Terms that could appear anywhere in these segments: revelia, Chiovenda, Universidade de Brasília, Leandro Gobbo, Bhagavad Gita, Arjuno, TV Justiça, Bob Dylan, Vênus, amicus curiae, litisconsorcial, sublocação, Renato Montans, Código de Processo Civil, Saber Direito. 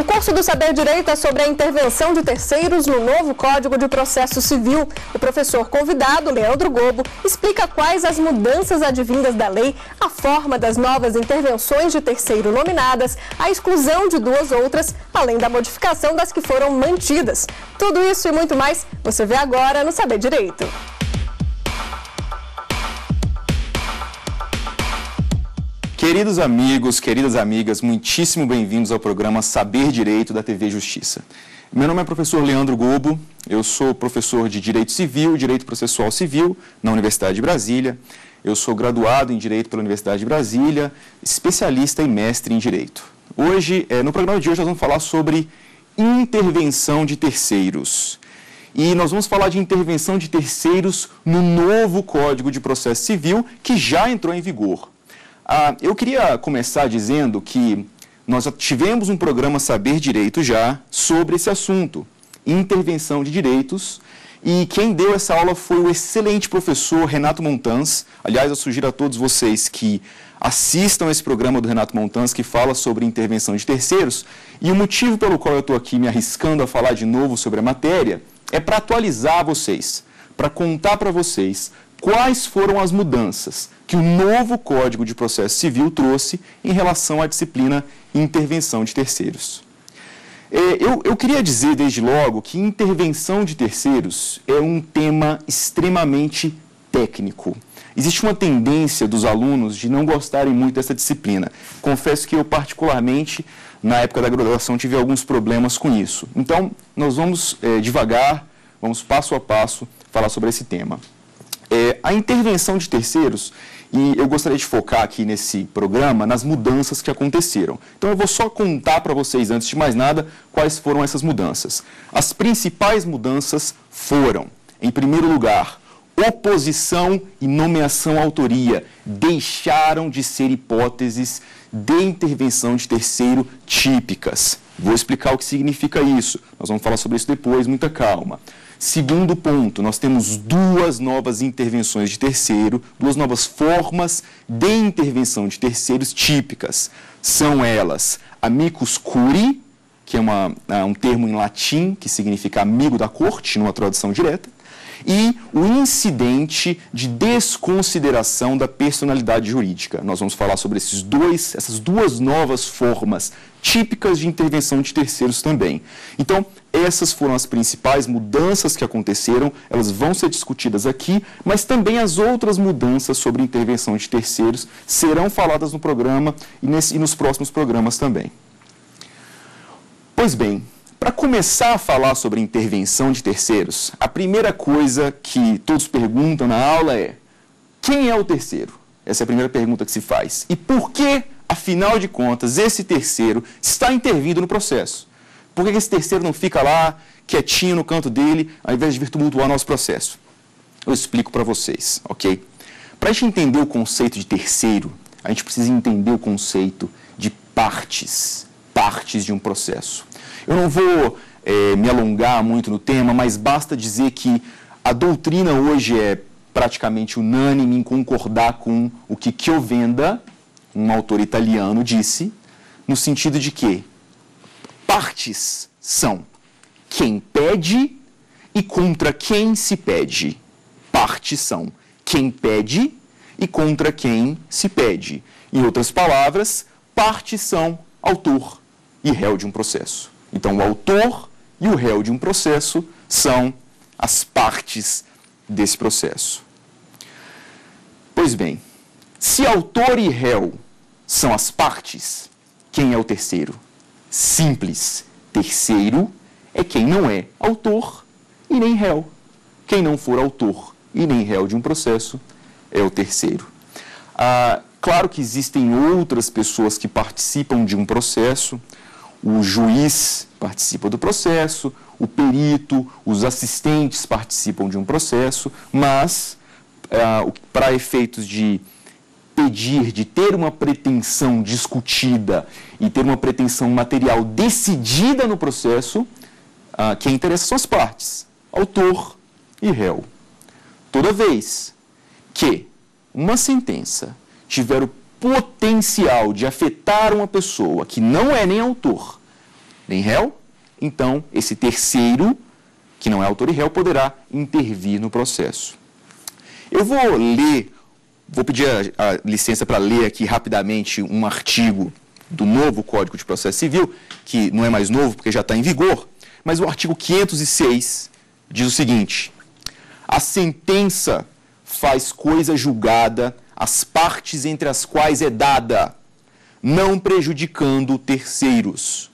O curso do Saber Direito é sobre a intervenção de terceiros no novo Código de Processo Civil. O professor convidado, Leandro Gobbo, explica quais as mudanças advindas da lei, a forma das novas intervenções de terceiro nominadas, a exclusão de duas outras, além da modificação das que foram mantidas. Tudo isso e muito mais você vê agora no Saber Direito. Queridos amigos, queridas amigas, muitíssimo bem-vindos ao programa Saber Direito da TV Justiça. Meu nome é professor Leandro Gobbo, eu sou professor de Direito Civil e Direito Processual Civil na Universidade de Brasília. Eu sou graduado em Direito pela Universidade de Brasília, especialista e mestre em Direito. Hoje, no programa de hoje, nós vamos falar sobre intervenção de terceiros. E nós vamos falar de intervenção de terceiros no novo Código de Processo Civil, que já entrou em vigor. Eu queria começar dizendo que nós já tivemos um programa Saber Direito já sobre esse assunto, intervenção de direitos, e quem deu essa aula foi o excelente professor Renato Montans. Aliás, eu sugiro a todos vocês que assistam esse programa do Renato Montans, que fala sobre intervenção de terceiros, e o motivo pelo qual eu estou aqui me arriscando a falar de novo sobre a matéria é para atualizar vocês, para contar para vocês quais foram as mudanças que o novo Código de Processo Civil trouxe em relação à disciplina intervenção de terceiros. Eu queria dizer desde logo que intervenção de terceiros é um tema extremamente técnico. Existe uma tendência dos alunos de não gostarem muito dessa disciplina. Confesso que eu particularmente, na época da graduação, tive alguns problemas com isso. Então, nós vamos devagar, vamos passo a passo falar sobre esse tema. A intervenção de terceiros, e eu gostaria de focar aqui nesse programa, nas mudanças que aconteceram. Então eu vou só contar para vocês, antes de mais nada, quais foram essas mudanças. As principais mudanças foram, em primeiro lugar, oposição e nomeação à autoria deixaram de ser hipóteses de intervenção de terceiro típicas. Vou explicar o que significa isso. Nós vamos falar sobre isso depois, muita calma. Segundo ponto, nós temos duas novas intervenções de terceiro, duas novas formas de intervenção de terceiros típicas. São elas, amicus curiae, que é um termo em latim que significa amigo da corte, numa tradução direta, e o incidente de desconsideração da personalidade jurídica. Nós vamos falar sobre essas duas novas formas típicas de intervenção de terceiros também. Então, essas foram as principais mudanças que aconteceram, elas vão ser discutidas aqui, mas também as outras mudanças sobre intervenção de terceiros serão faladas no programa e nos próximos programas também. Pois bem, para começar a falar sobre intervenção de terceiros, a primeira coisa que todos perguntam na aula é: quem é o terceiro? Essa é a primeira pergunta que se faz. E por que, afinal de contas, esse terceiro está intervindo no processo? Por que esse terceiro não fica lá, quietinho no canto dele, ao invés de vir tumultuar nosso processo? Eu explico para vocês, ok? Para a gente entender o conceito de terceiro, a gente precisa entender o conceito de partes de um processo. Eu não vou me alongar muito no tema, mas basta dizer que a doutrina hoje é praticamente unânime em concordar com o que Chiovenda, um autor italiano, disse, no sentido de que partes são quem pede e contra quem se pede. Partes são quem pede e contra quem se pede. Em outras palavras, partes são autor e réu de um processo. Então, o autor e o réu de um processo são as partes desse processo. Pois bem, se autor e réu são as partes, quem é o terceiro? Simples. Terceiro é quem não é autor e nem réu. Quem não for autor e nem réu de um processo é o terceiro. Claro que existem outras pessoas que participam de um processo. O juiz participa do processo, o perito, os assistentes participam de um processo, mas para efeitos de pedir, de ter uma pretensão discutida e ter uma pretensão material decidida no processo, quem interessa são as partes, autor e réu. Toda vez que uma sentença tiver o potencial de afetar uma pessoa que não é nem autor, nem réu, então esse terceiro, que não é autor e réu, poderá intervir no processo. Eu vou ler, vou pedir a licença para ler aqui rapidamente um artigo do novo Código de Processo Civil, que não é mais novo porque já está em vigor, mas o artigo 506 diz o seguinte: a sentença faz coisa julgada as partes entre as quais é dada, não prejudicando terceiros.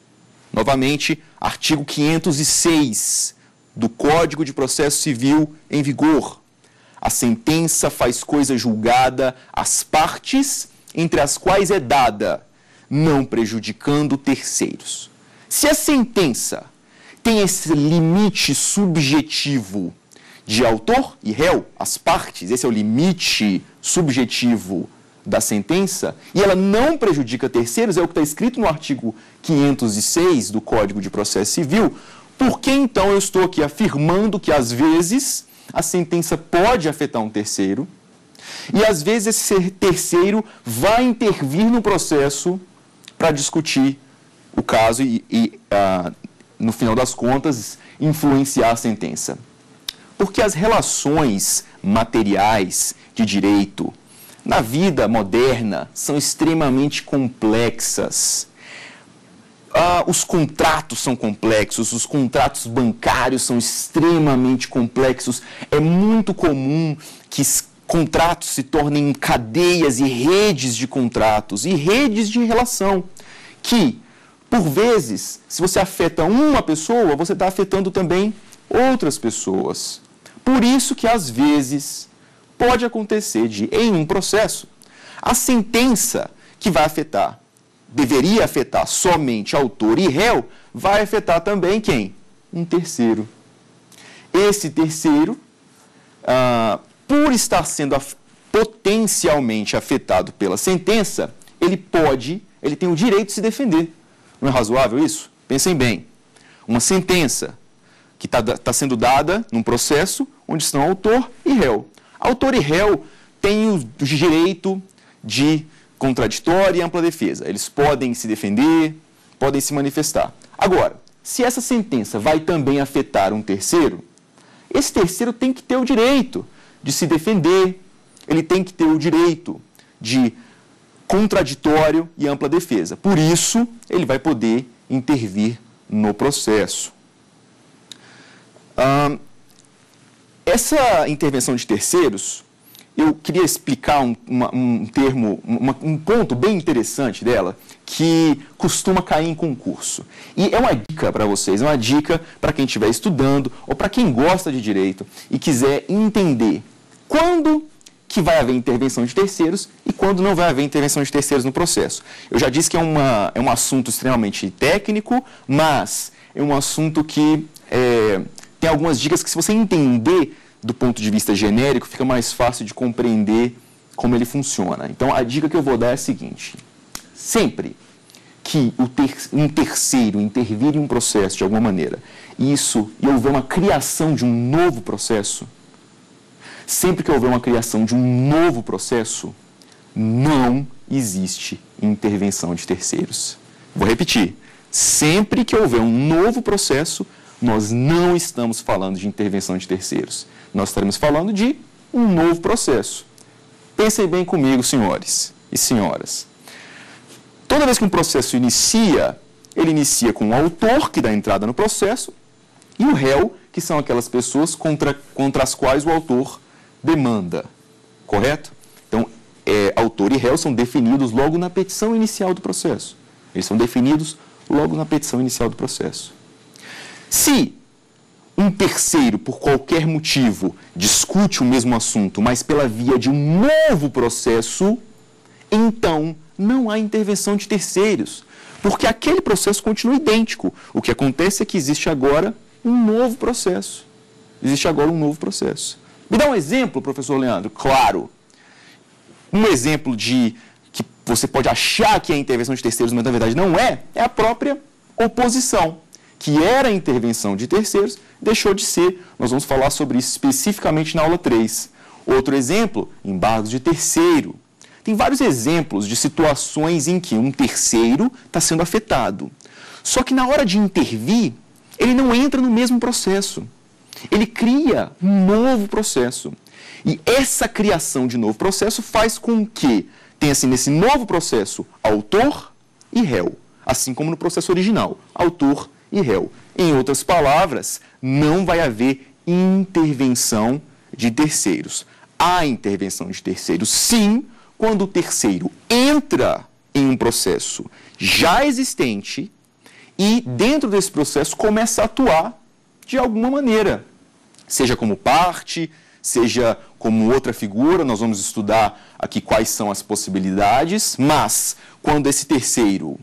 Novamente, artigo 506 do Código de Processo Civil em vigor. A sentença faz coisa julgada às partes entre as quais é dada, não prejudicando terceiros. Se a sentença tem esse limite subjetivo de autor e réu, as partes, esse é o limite subjetivo da sentença, e ela não prejudica terceiros, é o que está escrito no artigo 506 do Código de Processo Civil, por que então eu estou aqui afirmando que às vezes a sentença pode afetar um terceiro e às vezes esse terceiro vai intervir no processo para discutir o caso e no final das contas, influenciar a sentença? Porque as relações materiais de direito na vida moderna são extremamente complexas. Os contratos são complexos, os contratos bancários são extremamente complexos. É muito comum que contratos se tornem cadeias e redes de contratos e redes de relação que, por vezes, se você afeta uma pessoa, você está afetando também outras pessoas. Por isso que, às vezes, pode acontecer de, em um processo, a sentença que vai afetar, deveria afetar somente autor e réu, vai afetar também quem? Um terceiro. Esse terceiro, por estar sendo potencialmente afetado pela sentença, ele tem o direito de se defender. Não é razoável isso? Pensem bem. Uma sentença que está sendo dada num processo onde estão autor e réu. Autor e réu têm o direito de contraditória e ampla defesa. Eles podem se defender, podem se manifestar. Agora, se essa sentença vai também afetar um terceiro, esse terceiro tem que ter o direito de se defender, ele tem que ter o direito de contraditório e ampla defesa. Por isso, ele vai poder intervir no processo. Essa intervenção de terceiros, eu queria explicar um ponto bem interessante dela, que costuma cair em concurso. E é uma dica para vocês, é uma dica para quem estiver estudando ou para quem gosta de direito e quiser entender quando que vai haver intervenção de terceiros e quando não vai haver intervenção de terceiros no processo. Eu já disse que é um assunto extremamente técnico, mas é um assunto que tem algumas dicas que, se você entender do ponto de vista genérico, fica mais fácil de compreender como ele funciona. Então, a dica que eu vou dar é a seguinte: sempre que um terceiro intervir em um processo de alguma maneira, e houver uma criação de um novo processo, sempre que houver uma criação de um novo processo, não existe intervenção de terceiros. Vou repetir. Sempre que houver um novo processo, nós não estamos falando de intervenção de terceiros. Nós estaremos falando de um novo processo. Pensem bem comigo, senhores e senhoras. Toda vez que um processo inicia, ele inicia com o autor, que dá entrada no processo, e o réu, que são aquelas pessoas contra as quais o autor demanda. Correto? Então, autor e réu são definidos logo na petição inicial do processo. Eles são definidos logo na petição inicial do processo. Se um terceiro, por qualquer motivo, discute o mesmo assunto, mas pela via de um novo processo, então não há intervenção de terceiros, porque aquele processo continua idêntico. O que acontece é que existe agora um novo processo. Existe agora um novo processo. Me dá um exemplo, professor Leandro? Claro. Um exemplo de que você pode achar que é intervenção de terceiros, mas na verdade não é, é a própria oposição, que era a intervenção de terceiros, deixou de ser. Nós vamos falar sobre isso especificamente na aula 3. Outro exemplo, embargos de terceiro. Tem vários exemplos de situações em que um terceiro está sendo afetado. Só que na hora de intervir, ele não entra no mesmo processo. Ele cria um novo processo. E essa criação de novo processo faz com que tenha-se nesse novo processo autor e réu, assim como no processo original, autor e réu. Em outras palavras, não vai haver intervenção de terceiros. Há intervenção de terceiros, sim, quando o terceiro entra em um processo já existente e dentro desse processo começa a atuar de alguma maneira, seja como parte, seja como outra figura. Nós vamos estudar aqui quais são as possibilidades, mas quando esse terceiro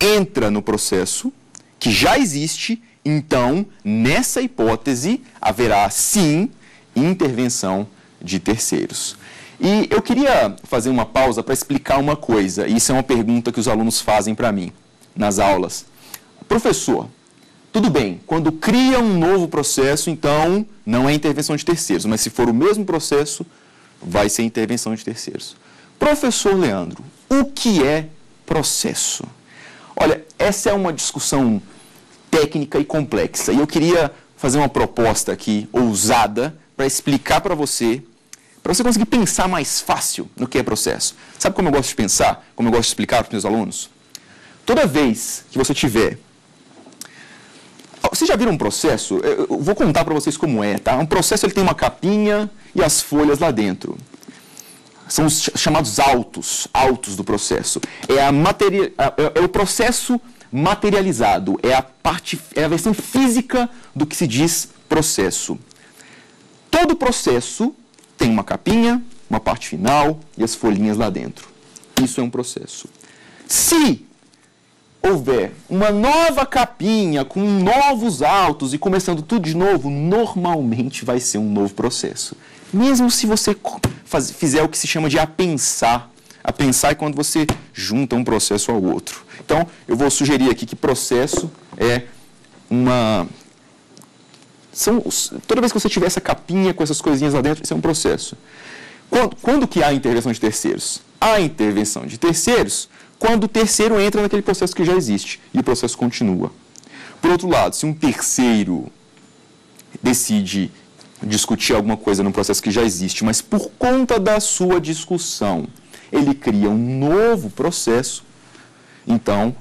entra no processo que já existe, então, nessa hipótese, haverá, sim, intervenção de terceiros. E eu queria fazer uma pausa para explicar uma coisa. Isso é uma pergunta que os alunos fazem para mim nas aulas. Professor, tudo bem, quando cria um novo processo, então, não é intervenção de terceiros, mas se for o mesmo processo, vai ser intervenção de terceiros. Professor Leandro, o que é processo? Olha, essa é uma discussão técnica e complexa, e eu queria fazer uma proposta aqui, ousada, para explicar para você conseguir pensar mais fácil no que é processo. Sabe como eu gosto de pensar, como eu gosto de explicar para os meus alunos? Toda vez que você tiver... Vocês já viram um processo? Eu vou contar para vocês como é, tá? Um processo, ele tem uma capinha e as folhas lá dentro. São os chamados autos do processo. É o processo materializado, é a versão física do que se diz processo. Todo processo tem uma capinha, uma parte final e as folhinhas lá dentro. Isso é um processo. Se houver uma nova capinha com novos autos e começando tudo de novo, normalmente vai ser um novo processo. Mesmo se você fizer o que se chama de apensar. Apensar é quando você junta um processo ao outro. Então, eu vou sugerir aqui que processo é uma... Toda vez que você tiver essa capinha com essas coisinhas lá dentro, isso é um processo. Quando que há intervenção de terceiros? Há intervenção de terceiros quando o terceiro entra naquele processo que já existe e o processo continua. Por outro lado, se um terceiro decide discutir alguma coisa num processo que já existe, mas por conta da sua discussão, ele cria um novo processo, então,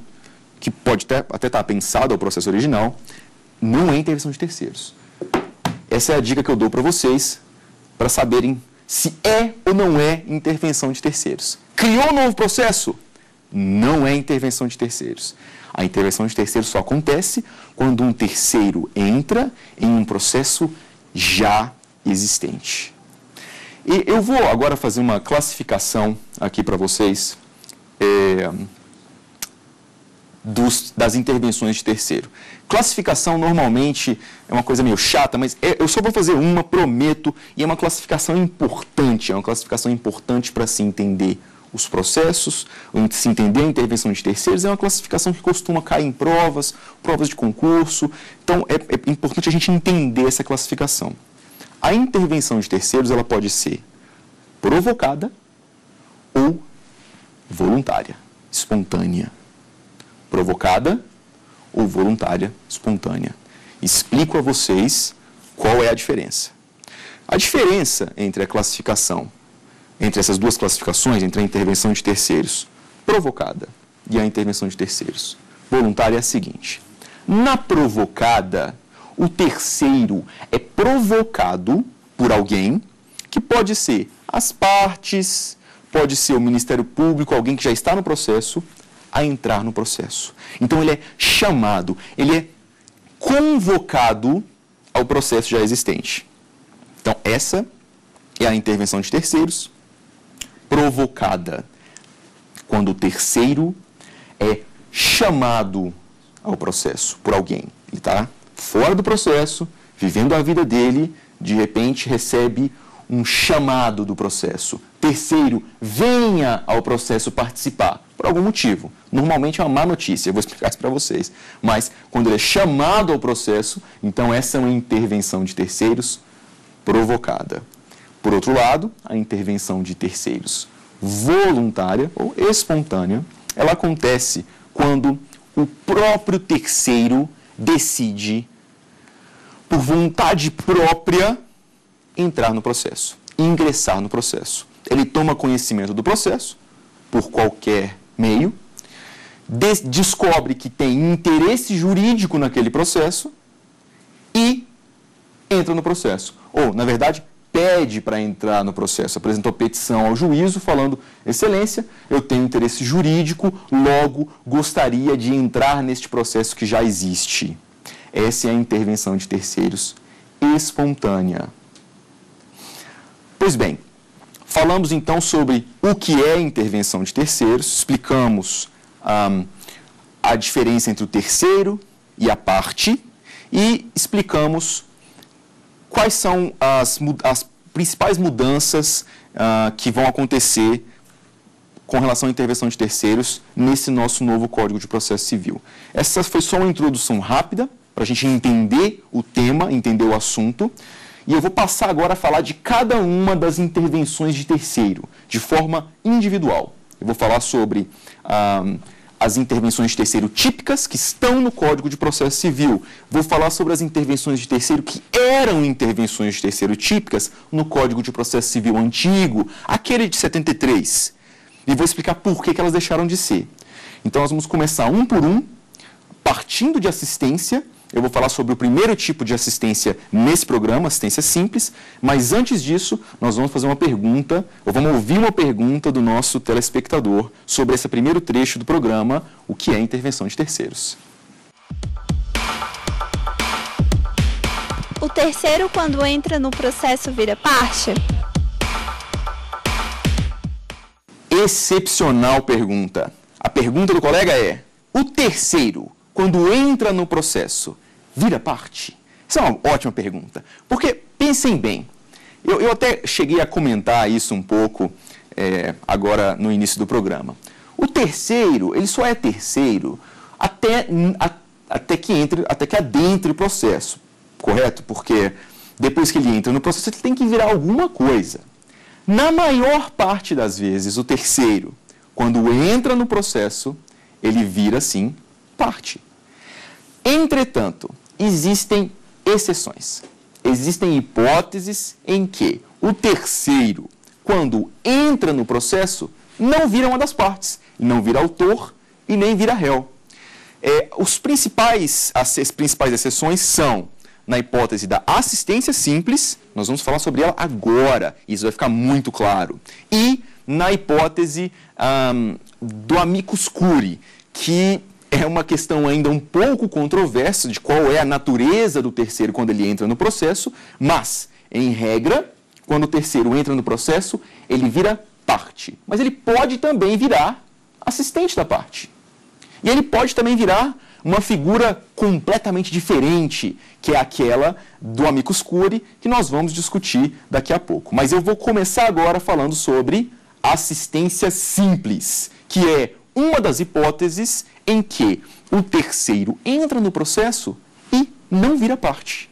que pode até estar pensado ao processo original, não é intervenção de terceiros. Essa é a dica que eu dou para vocês, para saberem se é ou não é intervenção de terceiros. Criou um novo processo? Não é intervenção de terceiros. A intervenção de terceiros só acontece quando um terceiro entra em um processo já existente. E eu vou agora fazer uma classificação aqui para vocês das intervenções de terceiro. Classificação normalmente é uma coisa meio chata, mas eu só vou fazer uma, prometo, e é uma classificação importante, para se entender os processos, se entender a intervenção de terceiros. É uma classificação que costuma cair em provas, provas de concurso. Então, é importante a gente entender essa classificação. A intervenção de terceiros, ela pode ser provocada ou voluntária, espontânea. Provocada ou voluntária, espontânea. Explico a vocês qual é a diferença. A diferença entre a classificação entre essas duas classificações, entre a intervenção de terceiros provocada e a intervenção de terceiros voluntária, é a seguinte. Na provocada, o terceiro é provocado por alguém que pode ser as partes, pode ser o Ministério Público, alguém que já está no processo, a entrar no processo. Então, ele é chamado, ele é convocado ao processo já existente. Então, essa é a intervenção de terceiros provocada, quando o terceiro é chamado ao processo por alguém. Ele está fora do processo, vivendo a vida dele, de repente recebe um chamado do processo. Terceiro, venha ao processo participar, por algum motivo. Normalmente é uma má notícia, eu vou explicar isso para vocês. Mas, quando ele é chamado ao processo, então essa é uma intervenção de terceiros provocada. Por outro lado, a intervenção de terceiros voluntária ou espontânea, ela acontece quando o próprio terceiro decide, por vontade própria, entrar no processo, ingressar no processo. Ele toma conhecimento do processo, por qualquer meio, descobre que tem interesse jurídico naquele processo e entra no processo. Ou, na verdade, pede para entrar no processo, apresentou petição ao juízo falando, excelência, eu tenho interesse jurídico, logo gostaria de entrar neste processo que já existe. Essa é a intervenção de terceiros espontânea. Pois bem, falamos então sobre o que é intervenção de terceiros, explicamos a diferença entre o terceiro e a parte e explicamos quais são as principais mudanças que vão acontecer com relação à intervenção de terceiros nesse nosso novo Código de Processo Civil. Essa foi só uma introdução rápida para a gente entender o tema, entender o assunto. E eu vou passar agora a falar de cada uma das intervenções de terceiro, de forma individual. Eu vou falar sobre as intervenções de terceiro típicas que estão no Código de Processo Civil. Vou falar sobre as intervenções de terceiro que eram intervenções de terceiro típicas no Código de Processo Civil antigo, aquele de 73. E vou explicar por que elas deixaram de ser. Então, nós vamos começar um por um, partindo de assistência. Eu vou falar sobre o primeiro tipo de assistência nesse programa, assistência simples, mas antes disso, nós vamos fazer uma pergunta, ou vamos ouvir uma pergunta do nosso telespectador sobre esse primeiro trecho do programa, o que é intervenção de terceiros. O terceiro, quando entra no processo, vira parte? Excepcional pergunta. A pergunta do colega é, o terceiro, quando entra no processo, vira parte? Isso é uma ótima pergunta, porque pensem bem, eu até cheguei a comentar isso um pouco agora no início do programa. O terceiro, ele só é terceiro até que adentre o processo, correto? Porque depois que ele entra no processo, ele tem que virar alguma coisa. Na maior parte das vezes, o terceiro, quando entra no processo, ele vira, sim, parte. Entretanto, existem exceções. Existem hipóteses em que o terceiro, quando entra no processo, não vira uma das partes, não vira autor e nem vira réu. As principais exceções são, na hipótese da assistência simples, nós vamos falar sobre ela agora, isso vai ficar muito claro, e na hipótese do amicus curiae, que é uma questão ainda um pouco controversa de qual é a natureza do terceiro quando ele entra no processo, mas, em regra, quando o terceiro entra no processo, ele vira parte. Mas ele pode também virar assistente da parte. E ele pode também virar uma figura completamente diferente, que é aquela do amicus curiae, que nós vamos discutir daqui a pouco. Mas eu vou começar agora falando sobre assistência simples, que é uma das hipóteses em que o terceiro entra no processo e não vira parte.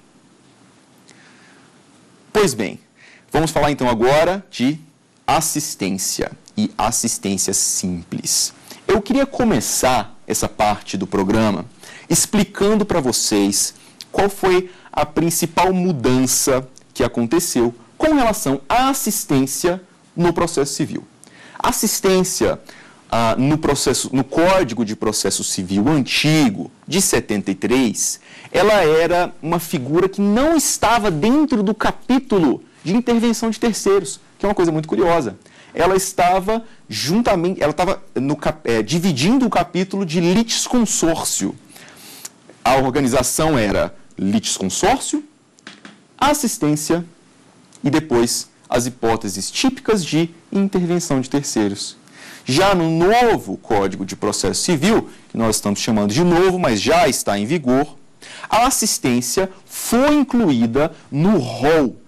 Pois bem, vamos falar então agora de assistência e assistência simples. Eu queria começar essa parte do programa explicando para vocês qual foi a principal mudança que aconteceu com relação à assistência no processo civil. Assistência no Código de Processo Civil antigo, de 73, ela era uma figura que não estava dentro do capítulo de intervenção de terceiros, que é uma coisa muito curiosa. Ela estava juntamente, ela estava dividindo o capítulo de litisconsórcio. A organização era litisconsórcio, assistência e depois as hipóteses típicas de intervenção de terceiros. Já no novo Código de Processo Civil, que nós estamos chamando de novo, mas já está em vigor, a assistência foi incluída no rol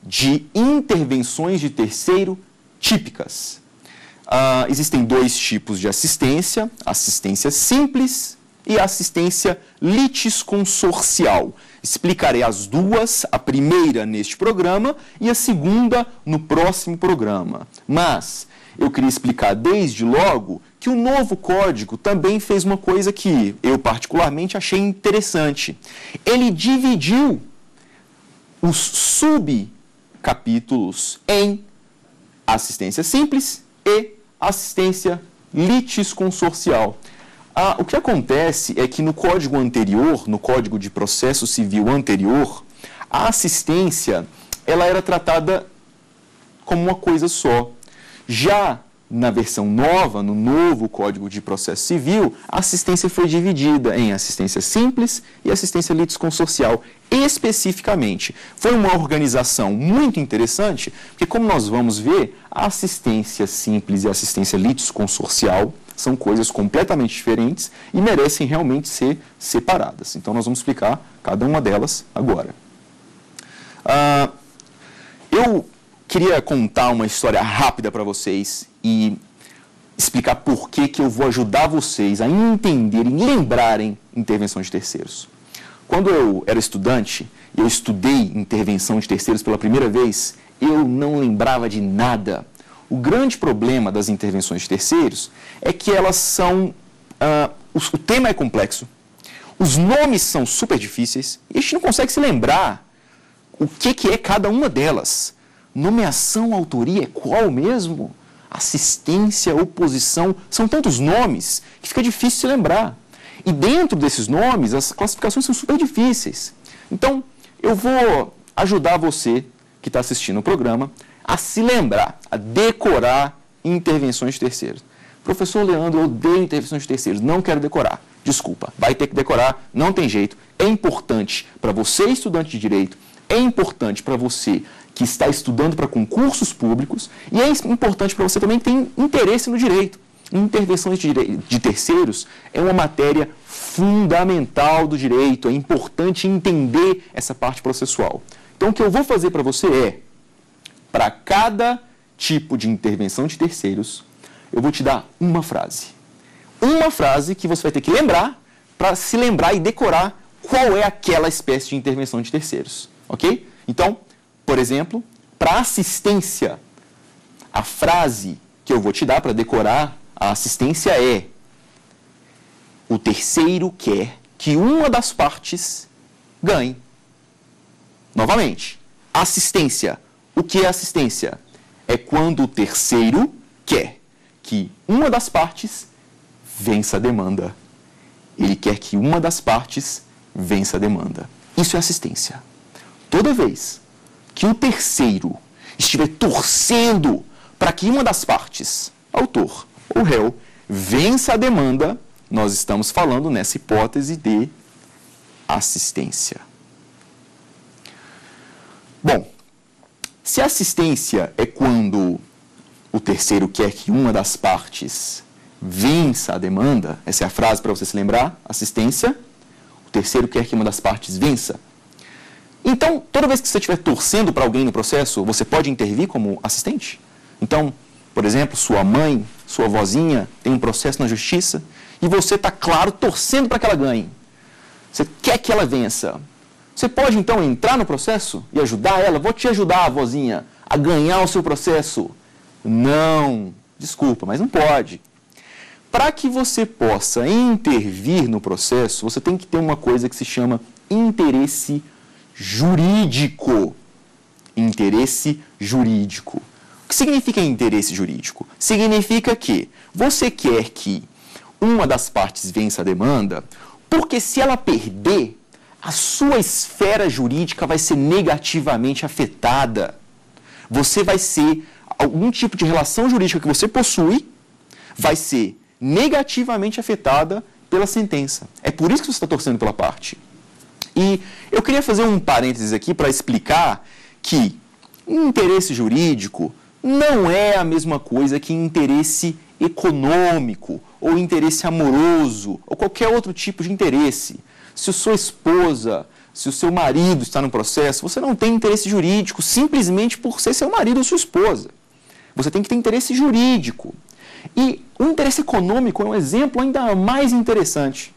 de intervenções de terceiro típicas. Existem dois tipos de assistência, assistência simples e assistência litisconsorcial. Explicarei as duas, a primeira neste programa e a segunda no próximo programa. Mas Eu queria explicar desde logo que o novo código também fez uma coisa que eu particularmente achei interessante. Ele dividiu os subcapítulos em assistência simples e assistência litisconsorcial. O que acontece é que no código anterior, no Código de Processo Civil anterior, a assistência ela era tratada como uma coisa só. Já na versão nova, no novo Código de Processo Civil, a assistência foi dividida em assistência simples e assistência litisconsorcial, especificamente. Foi uma organização muito interessante, porque como nós vamos ver, a assistência simples e a assistência litisconsorcial são coisas completamente diferentes e merecem realmente ser separadas. Então nós vamos explicar cada uma delas agora. Eu queria contar uma história rápida para vocês e explicar por que eu vou ajudar vocês a entenderem e lembrarem intervenção de terceiros. Quando eu era estudante, eu estudei intervenção de terceiros pela primeira vez, eu não lembrava de nada. O grande problema das intervenções de terceiros é que elas são... o tema é complexo, os nomes são super difíceis e a gente não consegue se lembrar o que é cada uma delas. Nomeação, autoria, é qual mesmo? Assistência, oposição, são tantos nomes que fica difícil se lembrar. E dentro desses nomes, as classificações são super difíceis. Então, eu vou ajudar você que está assistindo o programa a se lembrar, a decorar intervenções de terceiros. Professor Leandro, eu odeio intervenções de terceiros, não quero decorar. Desculpa, vai ter que decorar, não tem jeito. É importante para você, estudante de direito, é importante para você que está estudando para concursos públicos e é importante para você também que tem interesse no direito. Intervenções de terceiros é uma matéria fundamental do direito, é importante entender essa parte processual. Então, o que eu vou fazer para você é, para cada tipo de intervenção de terceiros, eu vou te dar uma frase. Uma frase que você vai ter que lembrar para se lembrar e decorar qual é aquela espécie de intervenção de terceiros, ok? Então, por exemplo, para assistência, a frase que eu vou te dar para decorar a assistência é: o terceiro quer que uma das partes ganhe. Novamente, assistência. O que é assistência? É quando o terceiro quer que uma das partes vença a demanda. Ele quer que uma das partes vença a demanda. Isso é assistência. Toda vez que o terceiro estiver torcendo para que uma das partes, autor ou réu, vença a demanda, nós estamos falando nessa hipótese de assistência. Bom, se a assistência é quando o terceiro quer que uma das partes vença a demanda, essa é a frase para você se lembrar, assistência, o terceiro quer que uma das partes vença. Então, toda vez que você estiver torcendo para alguém no processo, você pode intervir como assistente? Então, por exemplo, sua mãe, sua vozinha tem um processo na justiça e você está, claro, torcendo para que ela ganhe. Você quer que ela vença. Você pode, então, entrar no processo e ajudar ela? Vou te ajudar, vozinha, a ganhar o seu processo. Não, desculpa, mas não pode. Para que você possa intervir no processo, você tem que ter uma coisa que se chama interesse jurídico. Interesse jurídico. O que significa interesse jurídico? Significa que você quer que uma das partes vença a demanda, porque se ela perder, a sua esfera jurídica vai ser negativamente afetada. Você vai ser, algum tipo de relação jurídica que você possui, vai ser negativamente afetada pela sentença. É por isso que você está torcendo pela parte. E eu queria fazer um parênteses aqui para explicar que interesse jurídico não é a mesma coisa que interesse econômico ou interesse amoroso ou qualquer outro tipo de interesse. Se a sua esposa, se o seu marido está no processo, você não tem interesse jurídico simplesmente por ser seu marido ou sua esposa. Você tem que ter interesse jurídico. E o interesse econômico é um exemplo ainda mais interessante.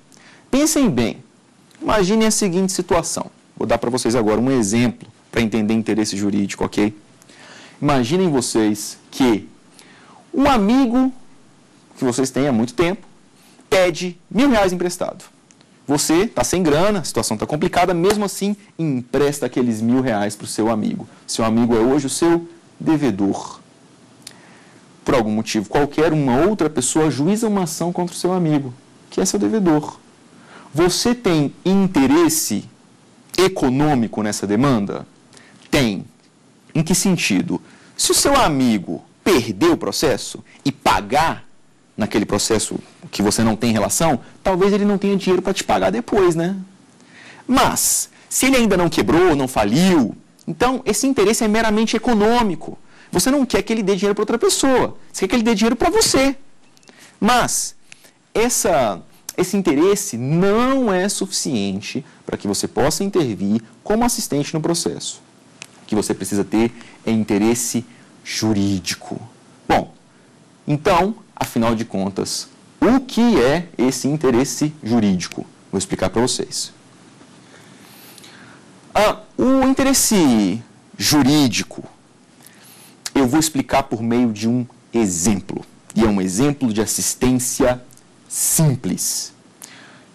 Pensem bem. Imaginem a seguinte situação. Vou dar para vocês agora um exemplo para entender interesse jurídico, ok? Imaginem vocês que Um amigo que vocês têm há muito tempo pede R$1.000 emprestado. Você está sem grana, a situação está complicada, mesmo assim, empresta aqueles R$1.000 para o seu amigo. Seu amigo é hoje o seu devedor. Por algum motivo qualquer, uma outra pessoa ajuiza uma ação contra o seu amigo, que é seu devedor. Você tem interesse econômico nessa demanda? Tem. Em que sentido? Se o seu amigo perder o processo e pagar naquele processo que você não tem relação, talvez ele não tenha dinheiro para te pagar depois, né? Mas, se ele ainda não quebrou, não faliu, então esse interesse é meramente econômico. Você não quer que ele dê dinheiro para outra pessoa, você quer que ele dê dinheiro para você. Mas, esse interesse não é suficiente para que você possa intervir como assistente no processo. O que você precisa ter é interesse jurídico. Bom, então, afinal de contas, o que é esse interesse jurídico? Vou explicar para vocês. O interesse jurídico eu vou explicar por meio de um exemplo. E é um exemplo de assistência simples.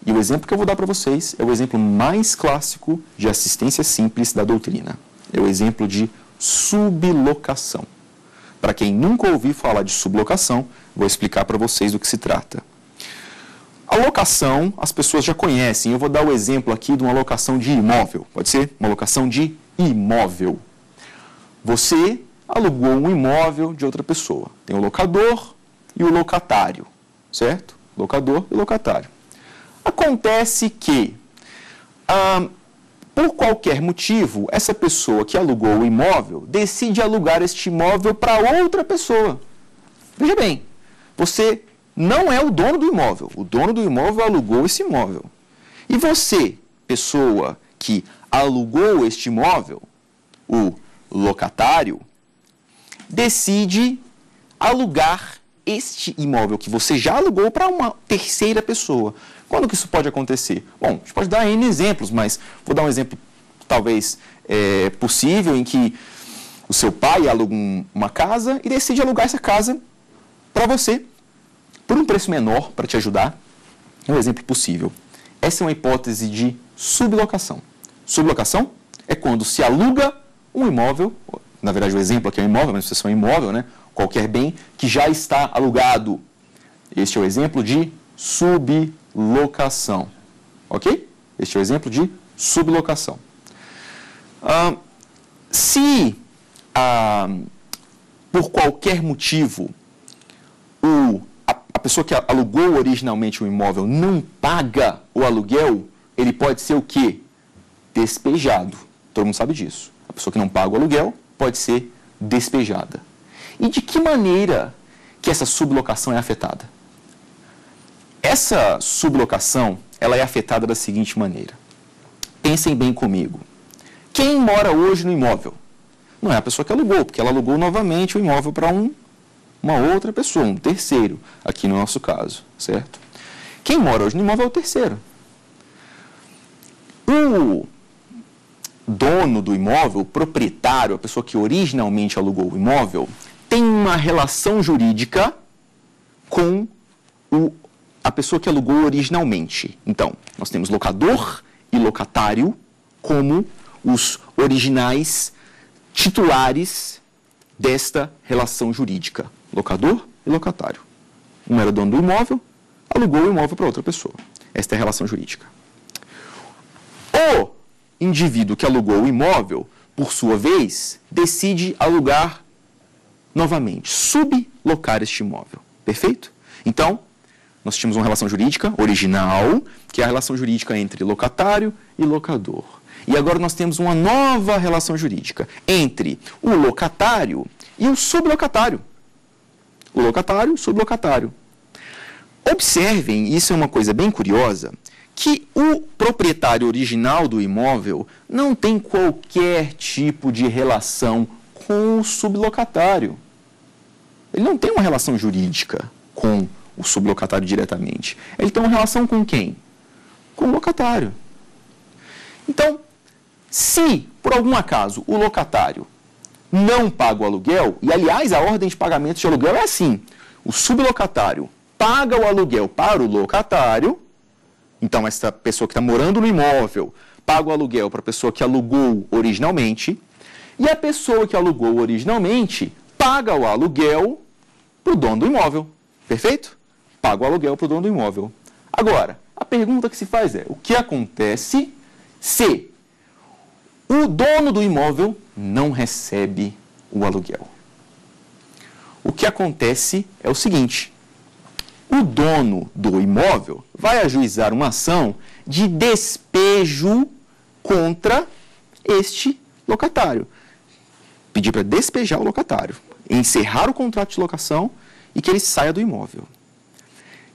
E o exemplo que eu vou dar para vocês é o exemplo mais clássico de assistência simples da doutrina. É o exemplo de sublocação. Para quem nunca ouviu falar de sublocação, vou explicar para vocês do que se trata. A locação, as pessoas já conhecem. Eu vou dar o exemplo aqui de uma locação de imóvel. Pode ser? Uma locação de imóvel. Você alugou um imóvel de outra pessoa. Tem o locador e o locatário, certo? Locador e locatário. Acontece que, por qualquer motivo, essa pessoa que alugou o imóvel decide alugar este imóvel para outra pessoa. Veja bem, você não é o dono do imóvel alugou esse imóvel. E você, pessoa que alugou este imóvel, o locatário, decide alugar este imóvel que você já alugou para uma terceira pessoa. Quando que isso pode acontecer? Bom, a gente pode dar N exemplos, mas vou dar um exemplo talvez possível em que o seu pai aluga uma casa e decide alugar essa casa para você por um preço menor para te ajudar. É um exemplo possível. Essa é uma hipótese de sublocação. Sublocação é quando se aluga um imóvel. Na verdade, o exemplo aqui é um imóvel, mas isso é um imóvel, né? Qualquer bem que já está alugado. Este é o exemplo de sublocação. Ok? Este é o exemplo de sublocação. Se por qualquer motivo a pessoa que alugou originalmente o imóvel não paga o aluguel, ele pode ser o quê? Despejado. Todo mundo sabe disso. A pessoa que não paga o aluguel pode ser despejada. E de que maneira que essa sublocação é afetada? Essa sublocação, ela é afetada da seguinte maneira. Pensem bem comigo. Quem mora hoje no imóvel? Não é a pessoa que alugou, porque ela alugou novamente o imóvel para uma outra pessoa, um terceiro, aqui no nosso caso, certo? Quem mora hoje no imóvel é o terceiro. O dono do imóvel, o proprietário, a pessoa que originalmente alugou o imóvel, tem uma relação jurídica com a pessoa que alugou originalmente. Então, nós temos locador e locatário como os originais titulares desta relação jurídica. Locador e locatário. Um era dono do imóvel, alugou o imóvel para outra pessoa. Esta é a relação jurídica. O indivíduo que alugou o imóvel, por sua vez, decide alugar novamente, sublocar este imóvel. Perfeito? Então, nós tínhamos uma relação jurídica original, que é a relação jurídica entre locatário e locador. E agora nós temos uma nova relação jurídica entre o locatário e o sublocatário. O locatário e o sublocatário. Observem, isso é uma coisa bem curiosa, que o proprietário original do imóvel não tem qualquer tipo de relação com o sublocatário. Ele não tem uma relação jurídica com o sublocatário diretamente. Ele tem uma relação com quem? Com o locatário. Então, se, por algum acaso, o locatário não paga o aluguel, e aliás a ordem de pagamento de aluguel é assim, o sublocatário paga o aluguel para o locatário, então essa pessoa que está morando no imóvel paga o aluguel para a pessoa que alugou originalmente, e a pessoa que alugou originalmente paga o aluguel para o dono do imóvel, perfeito? Paga o aluguel para o dono do imóvel. Agora, a pergunta que se faz é, o que acontece se o dono do imóvel não recebe o aluguel? O que acontece é o seguinte, o dono do imóvel vai ajuizar uma ação de despejo contra este locatário. Pedir para despejar o locatário, encerrar o contrato de locação e que ele saia do imóvel.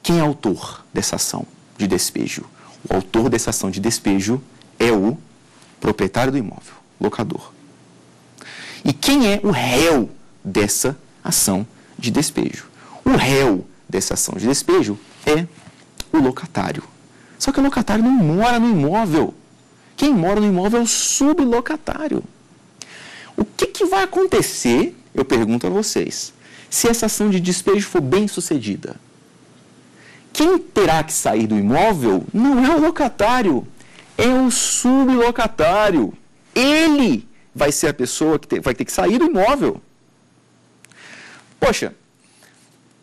Quem é o autor dessa ação de despejo? O autor dessa ação de despejo é o proprietário do imóvel, locador. E quem é o réu dessa ação de despejo? O réu dessa ação de despejo é o locatário. Só que o locatário não mora no imóvel. Quem mora no imóvel é o sublocatário. O que vai acontecer, eu pergunto a vocês, se essa ação de despejo for bem sucedida? Quem terá que sair do imóvel não é o locatário, é o sublocatário. Ele vai ser a pessoa que vai ter que sair do imóvel. Poxa,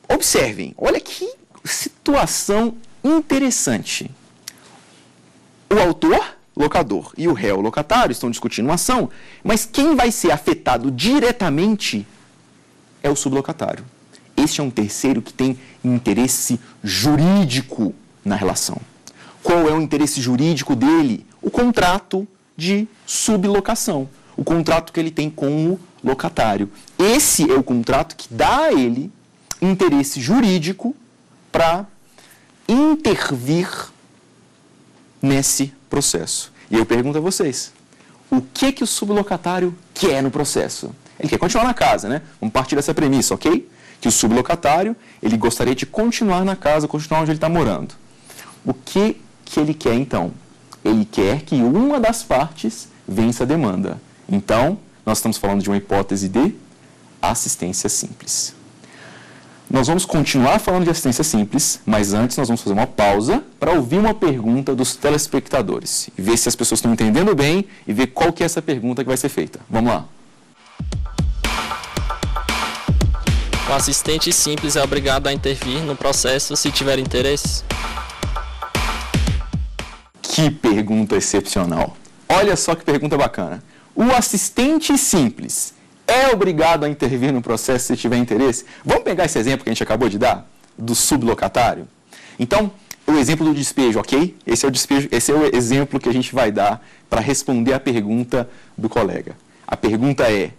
observem, olha que situação interessante. O autor, locador, e o réu, locatário, estão discutindo uma ação, mas quem vai ser afetado diretamente é o sublocatário. Este é um terceiro que tem interesse jurídico na relação. Qual é o interesse jurídico dele? O contrato de sublocação, o contrato que ele tem com o locatário. Esse é o contrato que dá a ele interesse jurídico para intervir nesse processo. E eu pergunto a vocês, o que o sublocatário quer no processo? Ele quer continuar na casa, né? Vamos partir dessa premissa, ok? Que o sublocatário, ele gostaria de continuar na casa, continuar onde ele está morando. O que ele quer, então? Ele quer que uma das partes vença a demanda. Então, nós estamos falando de uma hipótese de assistência simples. Nós vamos continuar falando de assistência simples, mas antes nós vamos fazer uma pausa para ouvir uma pergunta dos telespectadores. Ver se as pessoas estão entendendo bem e ver qual que é essa pergunta que vai ser feita. Vamos lá. O assistente simples é obrigado a intervir no processo se tiver interesse? Que pergunta excepcional! Olha só que pergunta bacana. O assistente simples é obrigado a intervir no processo se tiver interesse? Vamos pegar esse exemplo que a gente acabou de dar, do sublocatário? Então, o exemplo do despejo, ok? Esse é o despejo, esse é o exemplo que a gente vai dar para responder a pergunta do colega. A pergunta é,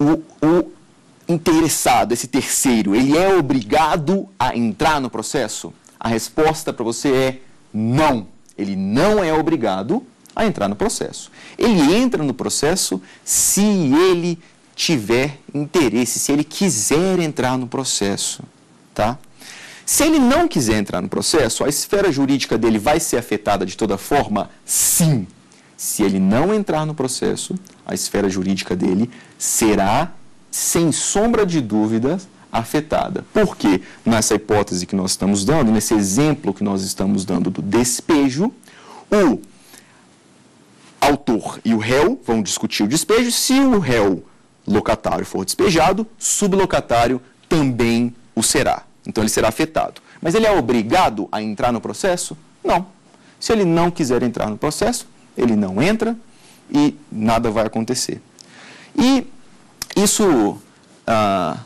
o interessado, esse terceiro, ele é obrigado a entrar no processo? A resposta para você é não. Ele não é obrigado a entrar no processo. Ele entra no processo se ele tiver interesse, se ele quiser entrar no processo, tá? Se ele não quiser entrar no processo, a esfera jurídica dele vai ser afetada de toda forma? Sim. Se ele não entrar no processo, a esfera jurídica dele será, sem sombra de dúvidas, afetada. Por quê? Nessa hipótese que nós estamos dando, nesse exemplo que nós estamos dando do despejo, o autor e o réu vão discutir o despejo. Se o réu locatário for despejado, sublocatário também o será. Então ele será afetado. Mas ele é obrigado a entrar no processo? Não. Se ele não quiser entrar no processo, ele não entra e nada vai acontecer. E isso,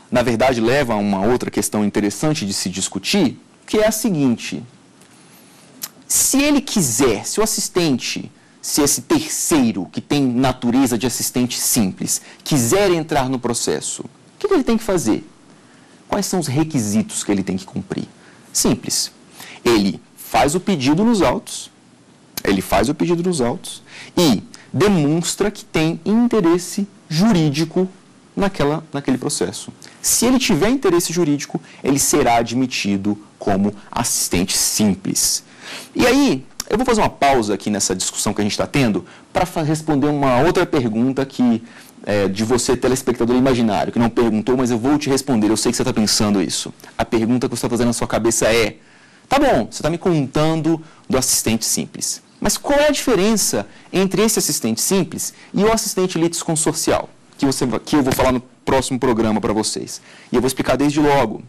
na verdade, leva a uma outra questão interessante de se discutir, que é a seguinte. Se ele quiser, se o assistente, se esse terceiro, que tem natureza de assistente simples, quiser entrar no processo, o que ele tem que fazer? Quais são os requisitos que ele tem que cumprir? Simples. Ele faz o pedido nos autos, e demonstra que tem interesse jurídico naquele processo. Se ele tiver interesse jurídico, ele será admitido como assistente simples. E aí, Eu vou fazer uma pausa aqui nessa discussão que a gente está tendo para responder uma outra pergunta que é de você, telespectador imaginário, que não perguntou, mas eu vou te responder. Eu sei que você está pensando isso. A pergunta que você está fazendo na sua cabeça é: tá bom, você está me contando do assistente simples, mas qual é a diferença entre esse assistente simples e o assistente litisconsorcial, que eu vou falar no próximo programa para vocês? E eu vou explicar desde logo.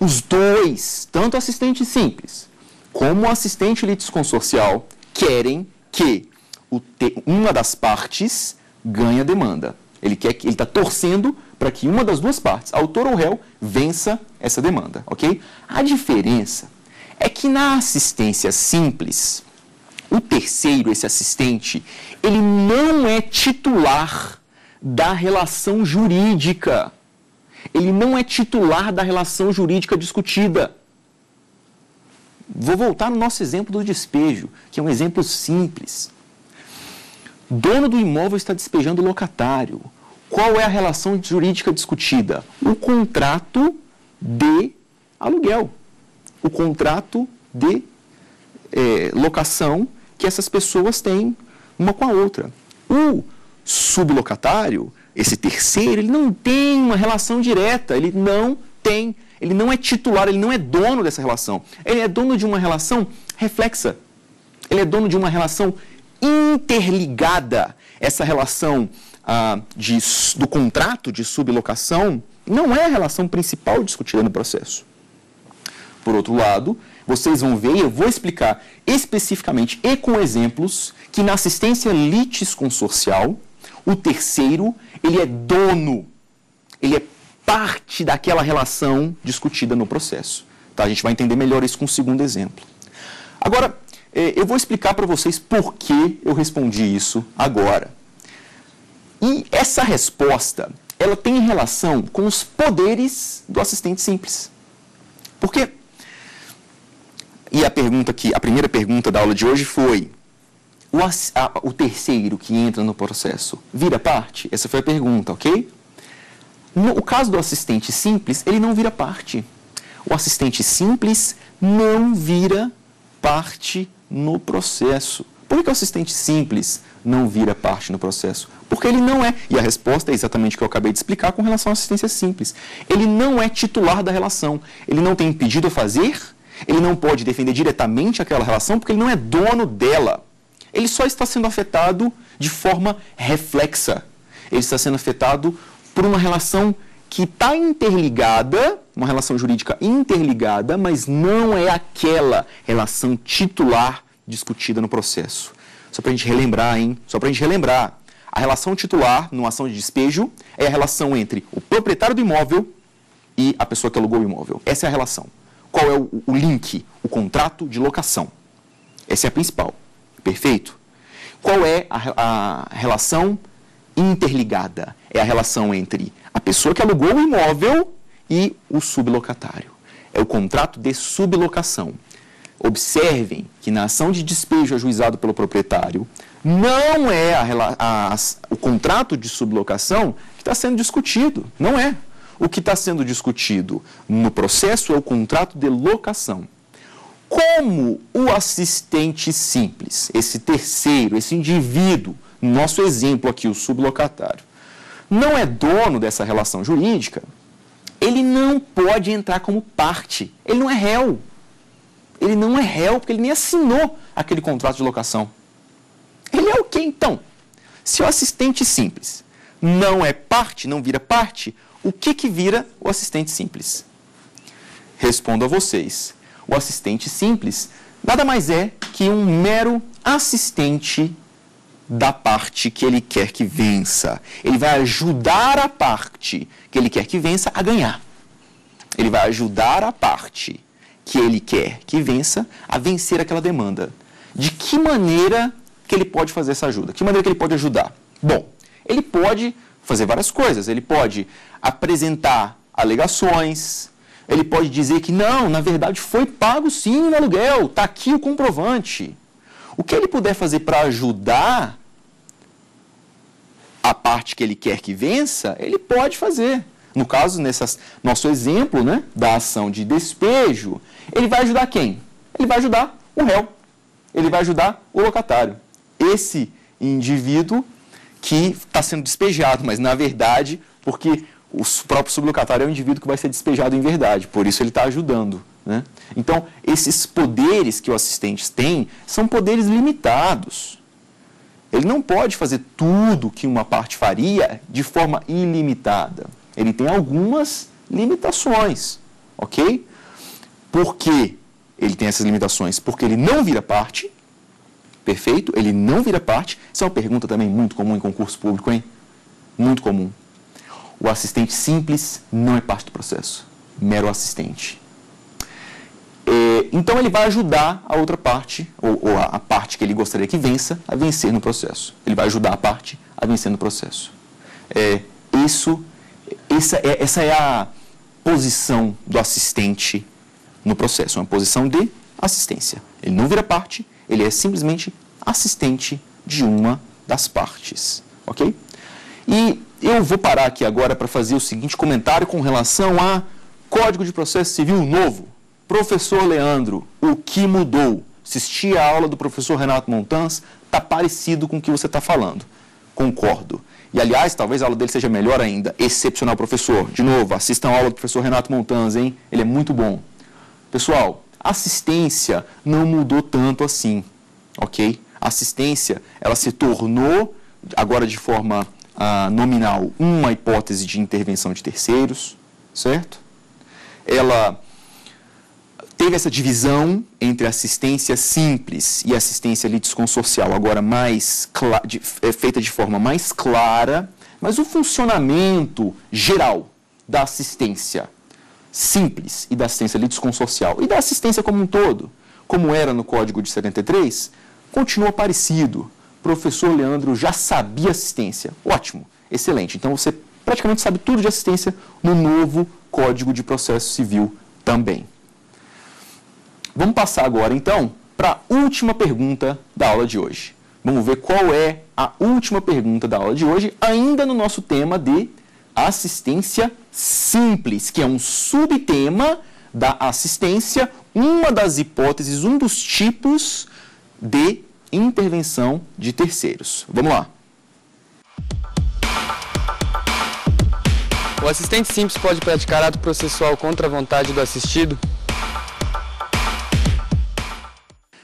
Os dois, tanto o assistente simples como o assistente litisconsorcial, querem que uma das partes ganhe a demanda. Ele está torcendo para que uma das duas partes, autor ou réu, vença essa demanda, ok? A diferença é que na assistência simples, o terceiro, esse assistente, ele não é titular da relação jurídica. Ele não é titular da relação jurídica discutida. Vou voltar no nosso exemplo do despejo, que é um exemplo simples. Dono do imóvel está despejando o locatário. Qual é a relação jurídica discutida? O contrato de aluguel. O contrato de locação que essas pessoas têm uma com a outra. O sublocatário, esse terceiro, ele não tem uma relação direta, ele não tem, ele não é titular, ele não é dono dessa relação. Ele é dono de uma relação reflexa, ele é dono de uma relação interligada. Essa relação do contrato de sublocação não é a relação principal discutida no processo. Por outro lado, vocês vão ver, eu vou explicar especificamente e com exemplos, que na assistência litisconsorcial, o terceiro, ele é dono, ele é parte daquela relação discutida no processo. Tá? A gente vai entender melhor isso com o segundo exemplo. Agora, eu vou explicar para vocês por que eu respondi isso agora. E essa resposta, ela tem relação com os poderes do assistente simples. Por quê? E a primeira pergunta da aula de hoje foi: o terceiro que entra no processo vira parte? Essa foi a pergunta, ok? No caso do assistente simples, ele não vira parte. O assistente simples não vira parte no processo. Por que o assistente simples não vira parte no processo? Porque ele não é, e a resposta é exatamente o que eu acabei de explicar com relação à assistência simples. Ele não é titular da relação, ele não tem pedido a fazer, ele não pode defender diretamente aquela relação porque ele não é dono dela. Ele só está sendo afetado de forma reflexa. Ele está sendo afetado por uma relação que está interligada, uma relação jurídica interligada, mas não é aquela relação titular discutida no processo. Só para a gente relembrar, hein? Só para a gente relembrar. A relação titular, numa ação de despejo, é a relação entre o proprietário do imóvel e a pessoa que alugou o imóvel. Essa é a relação. Qual é o link? O contrato de locação. Essa é a principal. Perfeito? Qual é a relação interligada? É a relação entre a pessoa que alugou o imóvel e o sublocatário. É o contrato de sublocação. Observem que na ação de despejo ajuizado pelo proprietário, não é o contrato de sublocação que está sendo discutido. Não é. O que está sendo discutido no processo é o contrato de locação. Como o assistente simples, esse terceiro, esse indivíduo, nosso exemplo aqui, o sublocatário, não é dono dessa relação jurídica, ele não pode entrar como parte. Ele não é réu. Ele não é réu porque ele nem assinou aquele contrato de locação. Ele é o quê, então? Se o assistente simples não é parte, não vira parte, o que que vira o assistente simples? Respondo a vocês. O assistente simples nada mais é que um mero assistente da parte que ele quer que vença. Ele vai ajudar a parte que ele quer que vença a ganhar. Ele vai ajudar a parte que ele quer que vença a vencer aquela demanda. De que maneira que ele pode fazer essa ajuda? Que maneira que ele pode ajudar? Bom, ele pode fazer várias coisas. Ele pode apresentar alegações. Ele pode dizer que não, na verdade foi pago sim o aluguel, está aqui o comprovante. O que ele puder fazer para ajudar a parte que ele quer que vença, ele pode fazer. No caso, nesse nosso exemplo, né, da ação de despejo, ele vai ajudar quem? Ele vai ajudar o réu. ele vai ajudar o locatário. Esse indivíduo que está sendo despejado, mas na verdade, porque o próprio sublocatário é o indivíduo que vai ser despejado em verdade, por isso ele está ajudando, né? Então, esses poderes que o assistente tem são poderes limitados. Ele não pode fazer tudo que uma parte faria de forma ilimitada. Ele tem algumas limitações, ok? Por que ele tem essas limitações? Porque ele não vira parte, perfeito? Ele não vira parte. Isso é uma pergunta também muito comum em concurso público, hein? Muito comum. O assistente simples não é parte do processo, mero assistente. Então, ele vai ajudar a outra parte, ou a parte que ele gostaria que vença, a vencer no processo. Ele vai ajudar a parte a vencer no processo. Essa é a posição do assistente no processo, uma posição de assistência. Ele não vira parte, ele é simplesmente assistente de uma das partes, ok? E eu vou parar aqui agora para fazer o seguinte comentário com relação a Código de Processo Civil novo. Professor Leandro, o que mudou? Assisti a aula do professor Renato Montans, está parecido com o que você está falando. Concordo. E, aliás, talvez a aula dele seja melhor ainda. Excepcional, professor. De novo, assistam a aula do professor Renato Montans, hein? Ele é muito bom. Pessoal, assistência não mudou tanto assim, ok? Assistência, ela se tornou, agora de forma nominal, uma hipótese de intervenção de terceiros, certo? Ela teve essa divisão entre assistência simples e assistência litisconsorcial, agora mais feita de forma mais clara, mas o funcionamento geral da assistência simples e da assistência litisconsorcial e da assistência como um todo, como era no Código de 73, continua parecido. Professor Leandro já sabia assistência. Ótimo, excelente. Então, você praticamente sabe tudo de assistência no novo Código de Processo Civil também. Vamos passar agora, então, para a última pergunta da aula de hoje. Vamos ver qual é a última pergunta da aula de hoje, ainda no nosso tema de assistência simples, que é um subtema da assistência, uma das hipóteses, um dos tipos de intervenção de terceiros. Vamos lá. O assistente simples pode praticar ato processual contra a vontade do assistido?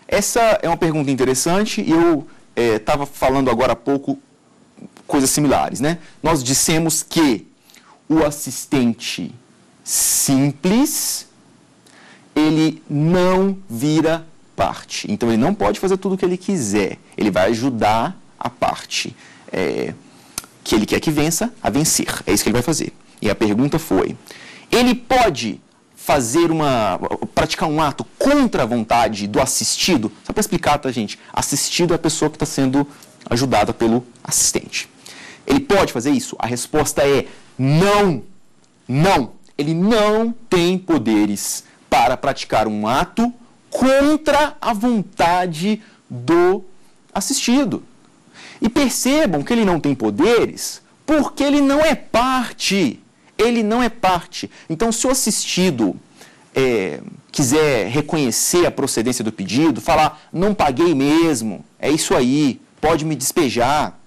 Essa é uma pergunta interessante e eu estava falando agora há pouco coisas similares, né? Nós dissemos que o assistente simples, ele não vira parte. Então, ele não pode fazer tudo o que ele quiser. Ele vai ajudar a parte que ele quer que vença a vencer. É isso que ele vai fazer. E a pergunta foi, ele pode praticar um ato contra a vontade do assistido? Só para explicar, tá, gente? Assistido é a pessoa que está sendo ajudada pelo assistente. Ele pode fazer isso? A resposta é não. Não. Ele não tem poderes para praticar um ato contra a vontade do assistido. E percebam que ele não tem poderes porque ele não é parte. Ele não é parte. Então, se o assistido quiser reconhecer a procedência do pedido, falar, não paguei mesmo, é isso aí, pode me despejar.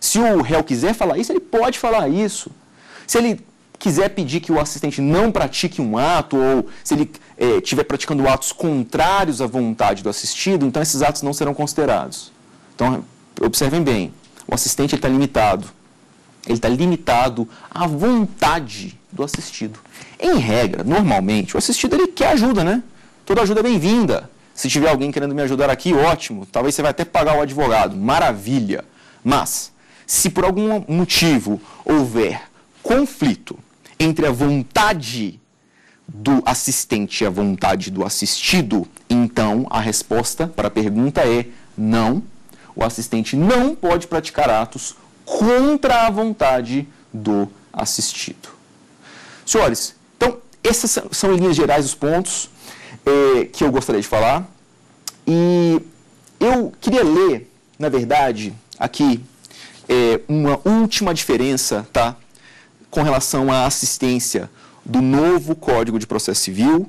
Se o réu quiser falar isso, ele pode falar isso. Se ele quiser pedir que o assistente não pratique um ato, ou se ele estiver praticando atos contrários à vontade do assistido, então esses atos não serão considerados. Então, observem bem, o assistente está limitado. Ele está limitado à vontade do assistido. Em regra, normalmente, o assistido ele quer ajuda, né? Toda ajuda é bem-vinda. Se tiver alguém querendo me ajudar aqui, ótimo. Talvez você vai até pagar o advogado. Maravilha. Mas, se por algum motivo houver conflito entre a vontade do assistente e a vontade do assistido, então a resposta para a pergunta é não. O assistente não pode praticar atos contra a vontade do assistido. Senhores, então, essas são em linhas gerais os pontos que eu gostaria de falar. E eu queria ler, na verdade, aqui uma última diferença, tá? Com relação à assistência do novo Código de Processo Civil,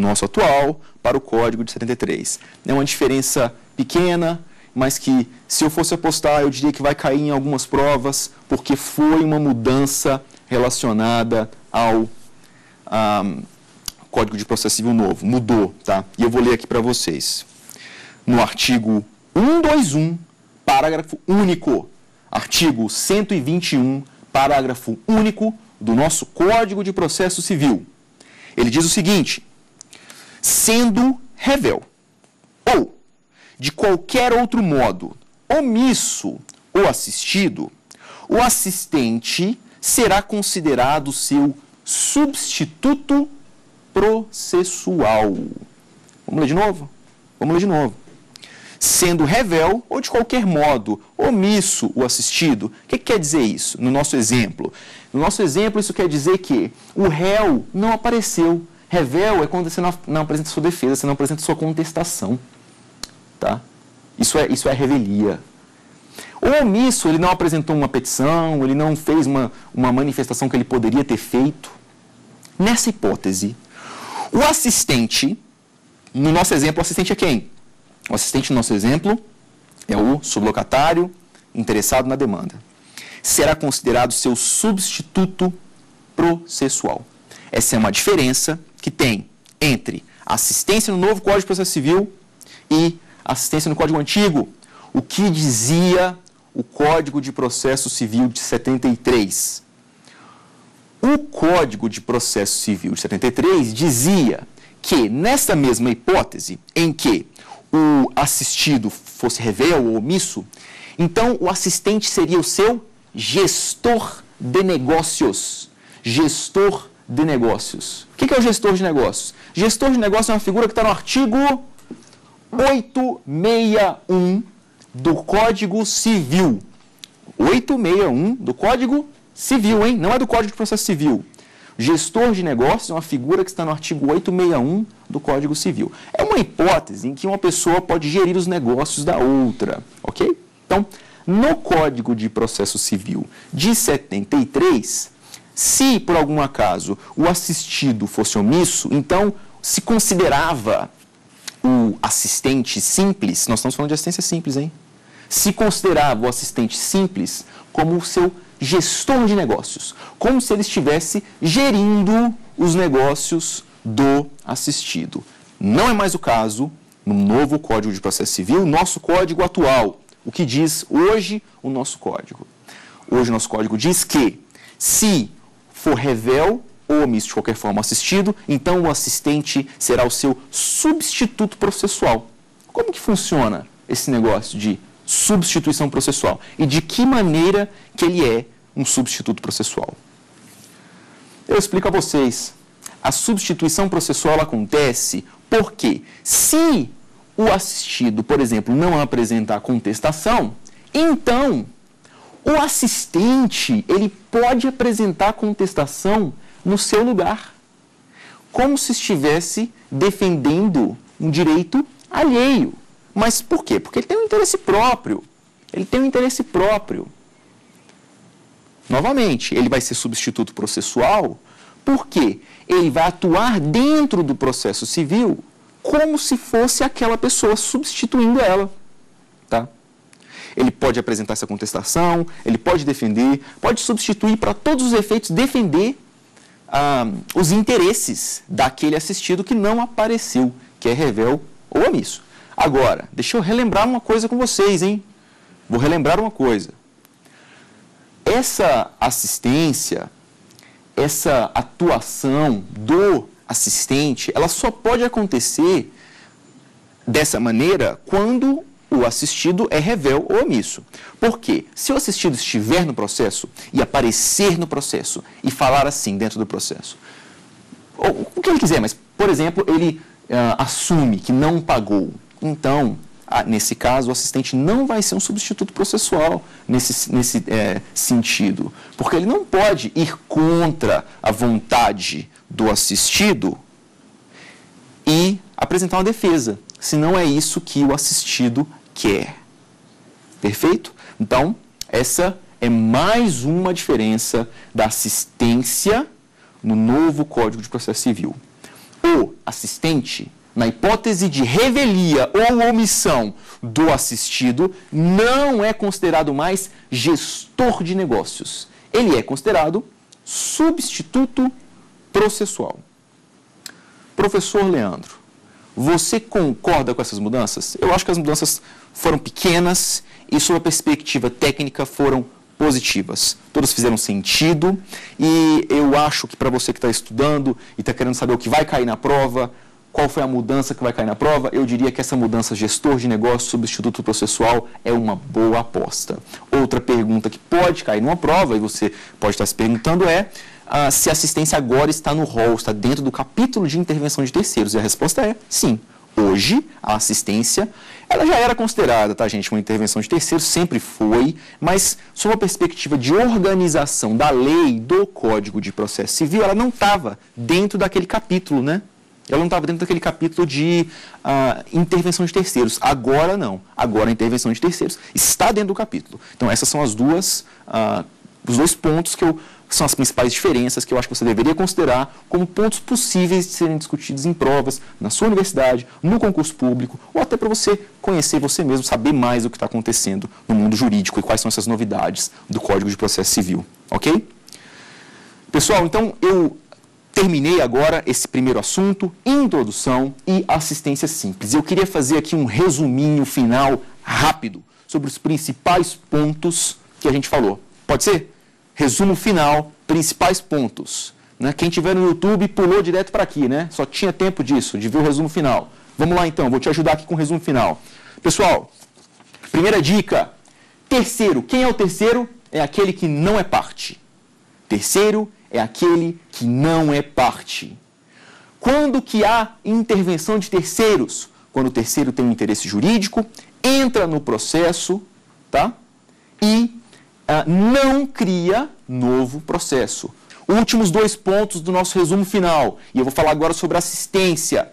nosso atual para o Código de 73. É uma diferença pequena, mas que, se eu fosse apostar, eu diria que vai cair em algumas provas, porque foi uma mudança relacionada ao Código de Processo Civil novo. Mudou, tá? E eu vou ler aqui para vocês. No artigo 121, parágrafo único, artigo 121, parágrafo único do nosso Código de Processo Civil. Ele diz o seguinte: sendo revel ou de qualquer outro modo omisso ou assistido, o assistente será considerado seu substituto processual. Vamos ler de novo? Vamos ler de novo. Sendo revel ou de qualquer modo omisso ou assistido. O que quer dizer isso no nosso exemplo? No nosso exemplo, isso quer dizer que o réu não apareceu. Revel é quando você não apresenta sua defesa, você não apresenta sua contestação. Tá? Isso é revelia. O omisso, ele não apresentou uma petição, ele não fez uma manifestação que ele poderia ter feito. Nessa hipótese, o assistente, no nosso exemplo, o assistente é quem? O assistente, no nosso exemplo, é o sublocatário interessado na demanda. Será considerado seu substituto processual. Essa é uma diferença que tem entre assistência no novo Código de Processo Civil e assistência no Código Antigo. O que dizia o Código de Processo Civil de 73? O Código de Processo Civil de 73 dizia que, nessa mesma hipótese em que o assistido fosse revel ou omisso, então o assistente seria o seu gestor de negócios. Gestor de negócios. O que é o gestor de negócios? Gestor de negócios é uma figura que está no artigo 861 do Código Civil. 861 do Código Civil, hein? Não é do Código de Processo Civil. Gestor de negócios é uma figura que está no artigo 861 do Código Civil. É uma hipótese em que uma pessoa pode gerir os negócios da outra, ok? Então, no Código de Processo Civil de 73, se por algum acaso o assistido fosse omisso, então se considerava o assistente simples, nós estamos falando de assistência simples, hein? Se considerava o assistente simples como o seu gestor de negócios, como se ele estivesse gerindo os negócios do assistido. Não é mais o caso no novo Código de Processo Civil, nosso código atual. O que diz hoje o nosso código? Hoje o nosso código diz que, se for revel ou omisso de qualquer forma assistido, então o assistente será o seu substituto processual. Como que funciona esse negócio de substituição processual? E de que maneira que ele é um substituto processual? Eu explico a vocês. A substituição processual acontece porque, se o assistido, por exemplo, não apresentar contestação, então o assistente, ele pode apresentar contestação no seu lugar, como se estivesse defendendo um direito alheio. Mas por quê? Porque ele tem um interesse próprio. Ele tem um interesse próprio. Novamente, ele vai ser substituto processual porque ele vai atuar dentro do processo civil como se fosse aquela pessoa, substituindo ela. Tá? Ele pode apresentar essa contestação, ele pode defender, pode substituir para todos os efeitos, defender os interesses daquele assistido que não apareceu, que é revel ou omisso. Agora, deixa eu relembrar uma coisa com vocês, hein? Vou relembrar uma coisa. Essa assistência, essa atuação do assistente, ela só pode acontecer dessa maneira quando o assistido é revel ou omisso. Por quê? Se o assistido estiver no processo e aparecer no processo e falar assim dentro do processo, ou o que ele quiser, mas, por exemplo, ele assume que não pagou, então, nesse caso, o assistente não vai ser um substituto processual nesse sentido, porque ele não pode ir contra a vontade do assistido e apresentar uma defesa, se não é isso que o assistido quer. Perfeito? Então, essa é mais uma diferença da assistência no novo Código de Processo Civil. o assistente, na hipótese de revelia ou omissão do assistido, não é considerado mais gestor de negócios. Ele é considerado substituto processual. Professor Leandro, você concorda com essas mudanças? Eu acho que as mudanças foram pequenas e, sob a perspectiva técnica, foram positivas. Todas fizeram sentido e eu acho que, para você que está estudando e está querendo saber o que vai cair na prova, qual foi a mudança que vai cair na prova, eu diria que essa mudança gestor de negócio, substituto processual, é uma boa aposta. Outra pergunta que pode cair numa prova, e você pode estar se perguntando, é se a assistência agora está no rol, está dentro do capítulo de intervenção de terceiros. E a resposta é sim. Hoje, a assistência, ela já era considerada, tá, gente, uma intervenção de terceiros, sempre foi, mas sob a perspectiva de organização da lei, do Código de Processo Civil, ela não estava dentro daquele capítulo, né? Ela não estava dentro daquele capítulo de intervenção de terceiros. Agora não. Agora a intervenção de terceiros está dentro do capítulo. Então, essas são as duas, os dois pontos que são as principais diferenças que eu acho que você deveria considerar como pontos possíveis de serem discutidos em provas, na sua universidade, no concurso público, ou até para você conhecer você mesmo, saber mais o que está acontecendo no mundo jurídico e quais são essas novidades do Código de Processo Civil. Ok? Pessoal, então eu terminei agora esse primeiro assunto, introdução e assistência simples. Eu queria fazer aqui um resuminho final rápido sobre os principais pontos que a gente falou. Pode ser? Resumo final, principais pontos. Né? Quem estiver no YouTube pulou direto para aqui, né? Só tinha tempo disso, de ver o resumo final. Vamos lá então, vou te ajudar aqui com o resumo final. Pessoal, primeira dica. Terceiro, quem é o terceiro? É aquele que não é parte. Terceiro é aquele que não é parte. Quando que há intervenção de terceiros? Quando o terceiro tem um interesse jurídico, entra no processo, tá? E não cria novo processo. Últimos dois pontos do nosso resumo final. E eu vou falar agora sobre assistência.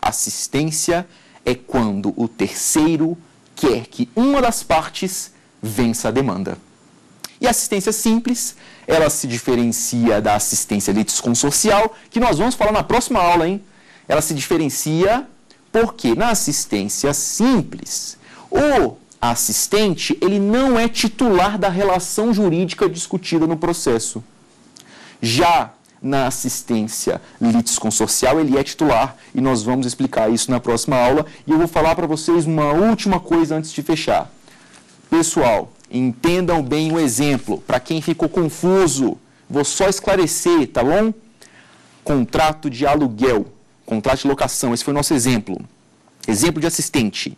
Assistência é quando o terceiro quer que uma das partes vença a demanda. E a assistência simples, ela se diferencia da assistência litisconsorcial, que nós vamos falar na próxima aula, hein? Ela se diferencia porque na assistência simples, o assistente, ele não é titular da relação jurídica discutida no processo. Já na assistência litisconsorcial, ele é titular, e nós vamos explicar isso na próxima aula. E eu vou falar para vocês uma última coisa antes de fechar. Pessoal, entendam bem o exemplo. Para quem ficou confuso, vou só esclarecer, tá bom? Contrato de aluguel, contrato de locação, esse foi o nosso exemplo. Exemplo de assistente.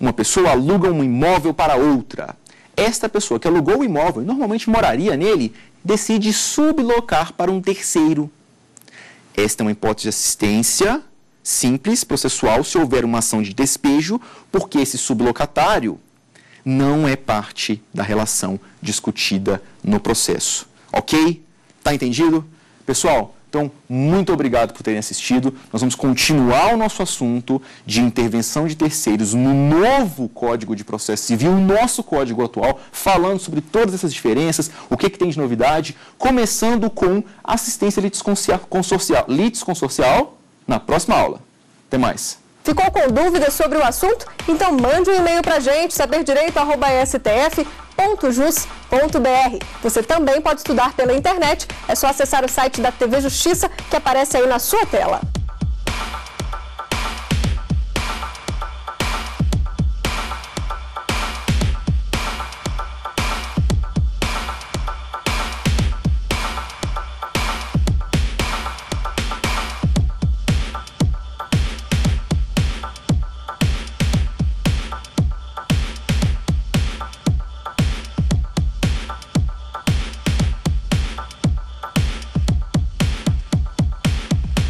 Uma pessoa aluga um imóvel para outra. Esta pessoa que alugou o imóvel, normalmente moraria nele, decide sublocar para um terceiro. Esta é uma hipótese de assistência simples, processual, se houver uma ação de despejo, porque esse sublocatário não é parte da relação discutida no processo. Ok? Tá entendido? Pessoal, então, muito obrigado por terem assistido. Nós vamos continuar o nosso assunto de intervenção de terceiros no novo Código de Processo Civil, o nosso código atual, falando sobre todas essas diferenças, o que, que tem de novidade, começando com assistência litisconsorcial na próxima aula. Até mais. Ficou com dúvidas sobre o assunto? Então mande um e-mail para a gente, saberdireito@stf.jus.br. Você também pode estudar pela internet, é só acessar o site da TV Justiça que aparece aí na sua tela.